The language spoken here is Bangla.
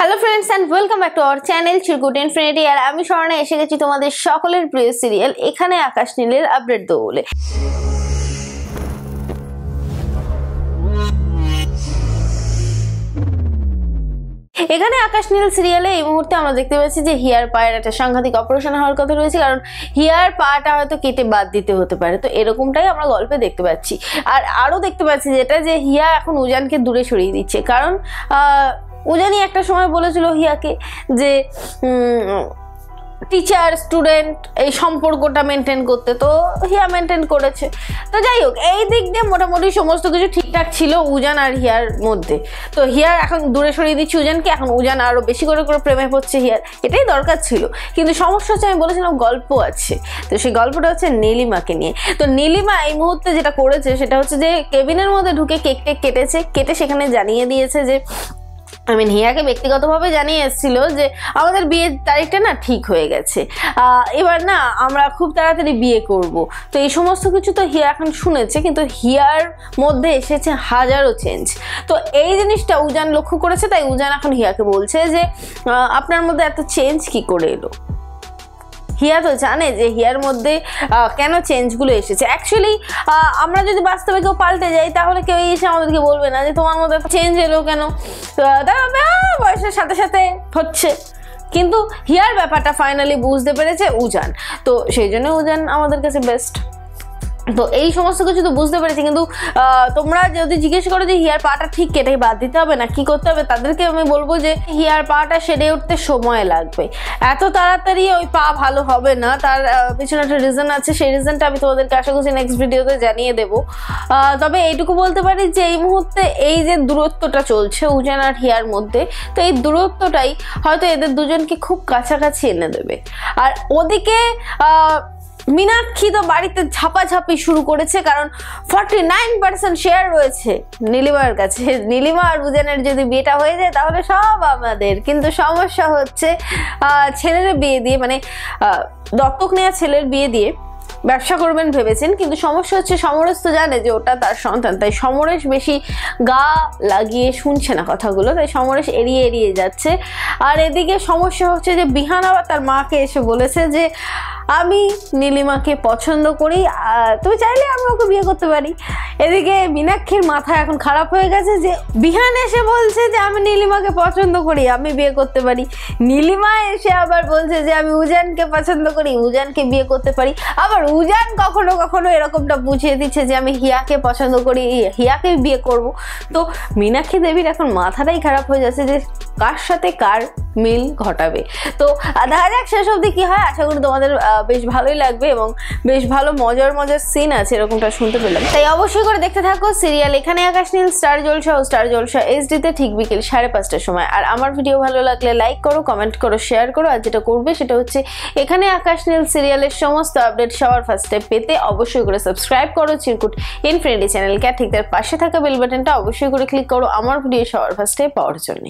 Hello friends and welcome back to our channel Chirkut Infinity and I am Shorna eshe gechi tomader shokoler priyo serial ekhane akash niler update debo bole এখানে আকাশ নীল সিরিয়ালে এই মুহূর্তে আমরা দেখতে পাচ্ছি যে হিয়ার পায়ের একটা সাংঘাতিক অপারেশন হওয়ার কথা রয়েছে কারণ হিয়ার পাটা হয়তো কেটে বাদ দিতে হতে পারে তো এরকমটাই আমরা গল্পে দেখতে পাচ্ছি আর আরো দেখতে পাচ্ছি যেটা যে হিয়া এখন উজানকে দূরে সরিয়ে দিচ্ছে কারণ উজানই একটা সময় বলেছিল হিয়াকে যে টিচার স্টুডেন্ট এই সম্পর্কটা মেইনটেইন করতে তো হিয়া মেইনটেইন করেছে তো যাই হোক এই দিক দিয়ে মোটামুটি সমস্ত কিছু ঠিকঠাক ছিল উজান আর হিয়ার মধ্যে তো হিয়ার এখন দূরে সরিয়ে দিচ্ছে উজানকে এখন উজান আরো বেশি করে প্রেমে পড়ছে হিয়ার এটাই দরকার ছিল কিন্তু সমস্যা হচ্ছে আমি বলেছিলাম গল্প আছে তো সেই গল্পটা হচ্ছে নীলিমাকে নিয়ে তো নীলিমা এই মুহূর্তে যেটা করেছে সেটা হচ্ছে যে কেবিনের মধ্যে ঢুকে কেকটা কেটেছে কেটে সেখানে জানিয়ে দিয়েছে যে হিয়াকে ব্যক্তিগতভাবে জানিয়ে এসেছিল যে আমাদের বিয়ের তারিখটা না ঠিক হয়ে গেছে এবার না আমরা খুব তাড়াতাড়ি বিয়ে করব তো এই সমস্ত কিছু তো হিয়া এখন শুনেছে কিন্তু হিয়ার মধ্যে এসেছে হাজারো চেঞ্জ তো এই জিনিসটা উজান লক্ষ্য করেছে তাই উজান এখন হিয়াকে বলছে যে আপনার মধ্যে এত চেঞ্জ কি করে এলো হিয়া তো জানে যে হিয়ার মধ্যে কেন চেঞ্জগুলো এসেছে অ্যাকচুয়ালি আমরা যদি বাস্তবে কেউ পাল্টে যাই তাহলে কেউ এসে আমাদেরকে বলবে না যে তোমার মধ্যে চেঞ্জ এলো কেন বয়সের সাথে সাথে হচ্ছে কিন্তু হিয়ার ব্যাপারটা ফাইনালি বুঝতে পেরেছে উজান তো সেই জন্য উজান আমাদের কাছে বেস্ট তো এই সমস্ত কিছু তো বুঝতে পেরেছি কিন্তু তোমরা যদি জিজ্ঞেস করো যে হিয়ার পাটা ঠিক কেটে বাদ দিতে হবে না কি করতে হবে তাদেরকে আমি বলবো যে হিয়ার পাটা সেরে উঠতে সময় লাগবে এত তাড়াতাড়ি ওই পা ভালো হবে না তার পিছনে একটা রিজন আছে সেই রিজনটা আমি তোমাদেরকে আশা করছি নেক্সট ভিডিওতে জানিয়ে দেবো তবে এইটুকু বলতে পারি যে এই মুহূর্তে এই যে দূরত্বটা চলছে উজান আর হিয়ার মধ্যে তো এই দূরত্বটাই হয়তো এদের দুজনকে খুব কাছাকাছি এনে দেবে আর ওদিকে मीनाक्षी तो बाड़ीते झापाझापी शुरू करेছে কারণ 49% শেয়ার রয়েছে নীলিমার কাছে নীলিমা আর উজানের যদি বিয়েটা হয়ে যায় তাহলে সব আমাদের কিন্তু সমস্যা হচ্ছে ছেলের বিয়ে দিয়ে মানে দত্তক নেয়া ছেলের বিয়ে দিয়ে ব্যবসা করবেন ভেবেছেন কিন্তু সমস্যা হচ্ছে সমরেশ তো জানে যে ওটা তার সন্তান তাই সমরেশ বেশি গা লাগিয়ে শুনছে না কথাগুলো তাই সমরেশ এড়িয়ে এড়িয়ে যাচ্ছে আর এদিকে সমস্যা হচ্ছে যে বিহান আবার তার মাকে এসে বলেছে যে আমি নীলিমাকে পছন্দ করি তুমি চাইলে আমি ওকে বিয়ে করতে পারি এদিকে মীনাক্ষীর মাথা এখন খারাপ হয়ে গেছে যে বিহান এসে বলছে যে আমি নীলিমাকে পছন্দ করি আমি বিয়ে করতে পারি নীলিমা এসে আবার বলছে যে আমি উজানকে পছন্দ করি উজানকে বিয়ে করতে পারি আবার উজান কখনো কখনো এরকমটা বুঝিয়ে দিচ্ছে যে আমি হিয়াকে পছন্দ করি হিয়াকে বিয়ে করব তো মীনাক্ষী দেবীর এখন মাথাটাই খারাপ হয়ে যাচ্ছে যে কার সাথে কার মিল ঘটাবে তো দেখা যাক শেষ অবধি কি হয় আশা করি তোমাদের বেশ ভালোই লাগবে এবং বেশ ভালো মজার মজার সিন আছে এরকমটা শুনতে পেলাম তাই অবশ্যই করে দেখতে থাকো সিরিয়াল এখানে আকাশ নীল স্টার জলসা ও স্টার জলসা এইচডিতে ঠিক বিকেল 5:30টার সময় আর আমার ভিডিও ভালো লাগলে লাইক করো কমেন্ট করো শেয়ার করো আর যেটা করবে সেটা হচ্ছে এখানে আকাশ নীল সিরিয়ালের সমস্ত আপডেট সবার ফার্স্টে পেতে অবশ্যই করে সাবস্ক্রাইব করো চিরকুট ইনফিনিটি চ্যানেলকে ঠিক তার পাশে থাকা বেল বাটনটা অবশ্যই করে ক্লিক করো আমার ভিডিও সবার ফার্স্টে পাওয়ার জন্য